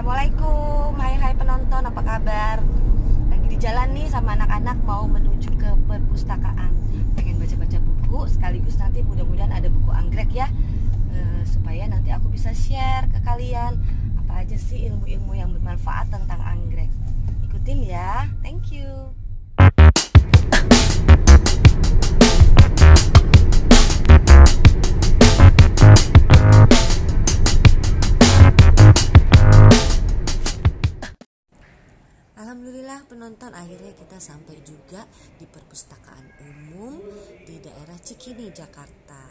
Assalamualaikum, hai penonton, apa kabar? Lagi di jalan nih sama anak-anak mau menuju ke perpustakaan. Pengen baca-baca buku, sekaligus nanti mudah-mudahan ada buku anggrek ya, supaya nanti aku bisa share ke kalian apa aja sih ilmu-ilmu yang bermanfaat tentang anggrek. Ikutin ya, thank you. Alhamdulillah penonton, akhirnya kita sampai juga di perpustakaan umum di daerah Cikini, Jakarta.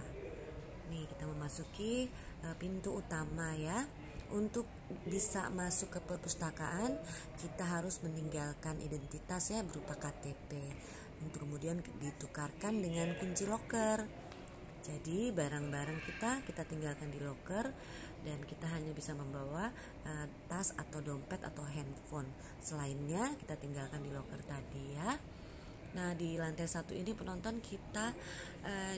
Nih kita memasuki pintu utama ya. Untuk bisa masuk ke perpustakaan kita harus meninggalkan identitas ya berupa KTP. Untuk kemudian ditukarkan dengan kunci loker. Jadi barang-barang kita tinggalkan di loker dan kita hanya bisa membawa tas atau dompet atau handphone. Selainnya kita tinggalkan di loker tadi ya. Nah di lantai satu ini penonton kita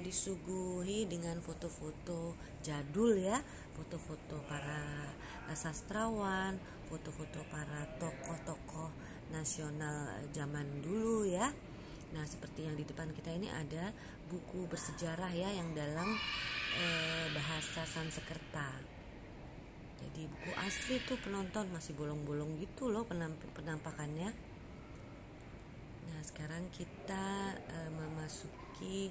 disuguhi dengan foto-foto jadul ya, foto-foto para sastrawan, foto-foto para tokoh-tokoh nasional zaman dulu ya. Nah seperti yang di depan kita ini ada buku bersejarah ya yang dalam bahasa Sanskerta. Jadi buku asli tuh penonton, masih bolong-bolong gitu loh penampakannya. Nah sekarang kita memasuki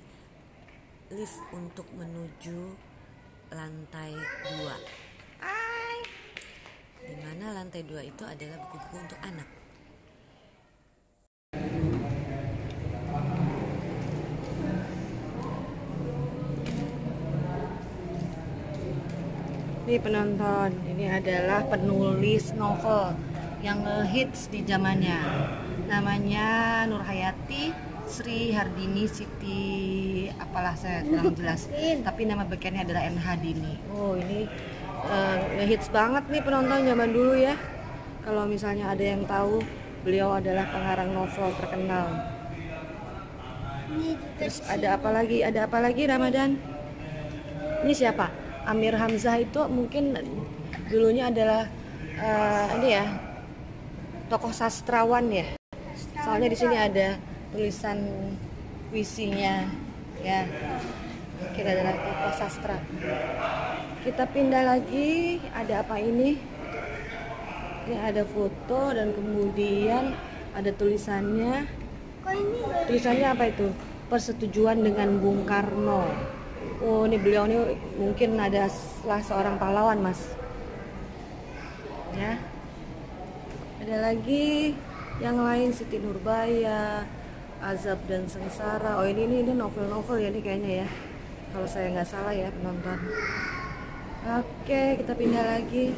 lift untuk menuju lantai 2. Dimana lantai 2 itu adalah buku-buku untuk anak. Ini penonton, ini adalah penulis novel yang ngehits di zamannya. Namanya Nurhayati Sri Hardini Siti apalah saya kurang jelas. Tapi nama bekennya adalah N.H. Dini. Oh ini ngehits banget nih penonton zaman dulu ya. Kalau misalnya ada yang tahu, beliau adalah pengarang novel terkenal. Terus ada apa lagi? Ada apa lagi Ramadan? Ini siapa? Amir Hamzah itu mungkin dulunya adalah ini ya tokoh sastrawan ya. Soalnya di sini ada tulisan puisinya ya. Kira adalah tokoh sastra. Kita pindah lagi, ada apa ini? Ini ada foto dan kemudian ada tulisannya. Tulisannya apa itu? Persetujuan dengan Bung Karno. Oh ini beliau ini mungkin adalah seorang pahlawan mas ya. Ada lagi yang lain, Siti Nurbaya, Azab dan Sengsara. Oh ini novel-novel ya ini kayaknya ya, kalau saya nggak salah ya penonton. Oke kita pindah lagi.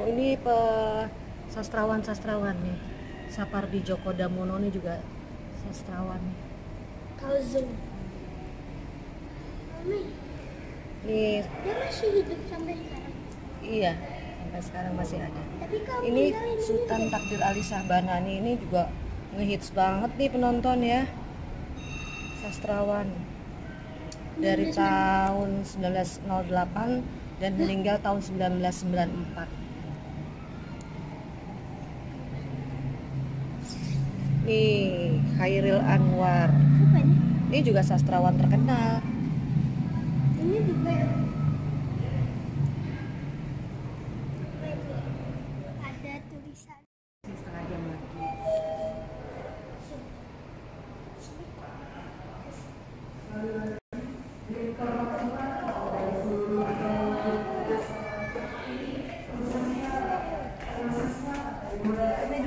Oh ini sastrawan nih, Sapardi Djoko Damono nih juga sastrawan nih. Nih dia masih hidup sampai sekarang. Iya sampai sekarang masih ada. Ini Sultan Takdir Alisjahbana nih, ini juga ngehits banget nih penonton ya, sastrawan dari tahun 1908 dan meninggal tahun 1994. Nih, Khairil Anwar. Ini juga sastrawan terkenal. Ini juga. Ada tulisan. Setengah jam lagi.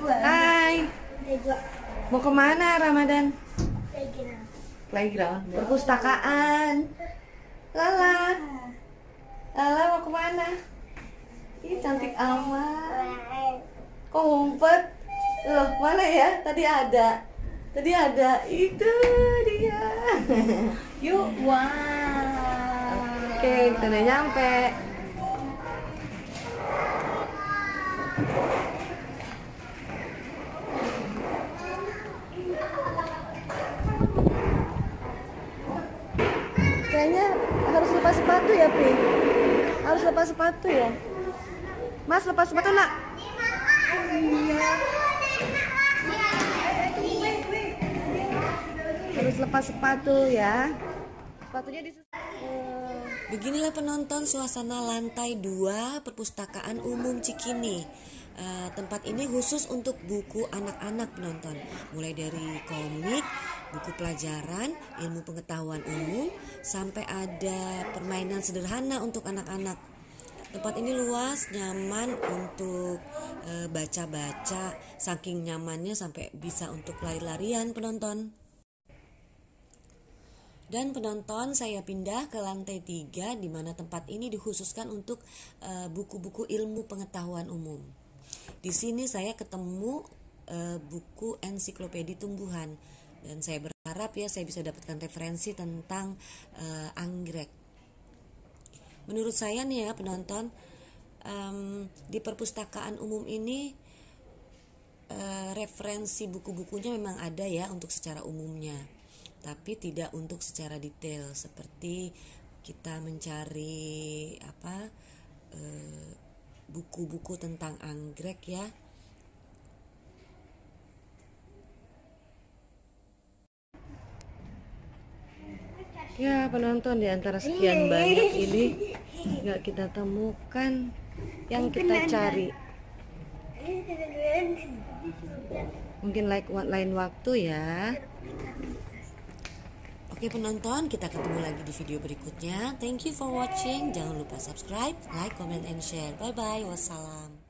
Hai. Mau kemana Ramadan? Playground. Perpustakaan. Lala. Lala mau kemana? Ih cantik amat. Kok ngumpet? Loh mana ya? Tadi ada. Tadi ada. Itu dia. Yuk. Wow. Oke kita udah nyampe. lepas sepatu ya, Pi? Harus lepas sepatu ya? Mas, lepas sepatu, Nak. Iya. Harus lepas sepatu ya. Sepatunya di... Beginilah penonton suasana lantai 2 Perpustakaan Umum Cikini. Tempat ini khusus untuk buku anak-anak penonton, mulai dari komik, buku pelajaran, ilmu pengetahuan umum, sampai ada permainan sederhana untuk anak-anak. Tempat ini luas, nyaman untuk baca-baca, saking nyamannya sampai bisa untuk lari-larian penonton. Dan penonton, saya pindah ke lantai 3 di mana tempat ini dikhususkan untuk buku-buku ilmu pengetahuan umum. Di sini saya ketemu buku ensiklopedia tumbuhan, dan saya berharap ya saya bisa dapatkan referensi tentang anggrek. Menurut saya nih ya penonton, di perpustakaan umum ini referensi buku-bukunya memang ada ya untuk secara umumnya, tapi tidak untuk secara detail seperti kita mencari apa buku-buku tentang anggrek ya. Ya penonton, di antara sekian banyak ini nggak kita temukan yang kita cari. Mungkin lain waktu ya. Oke penonton, kita ketemu lagi di video berikutnya. Thank you for watching. Jangan lupa subscribe, like, comment, and share. Bye-bye. Wassalam.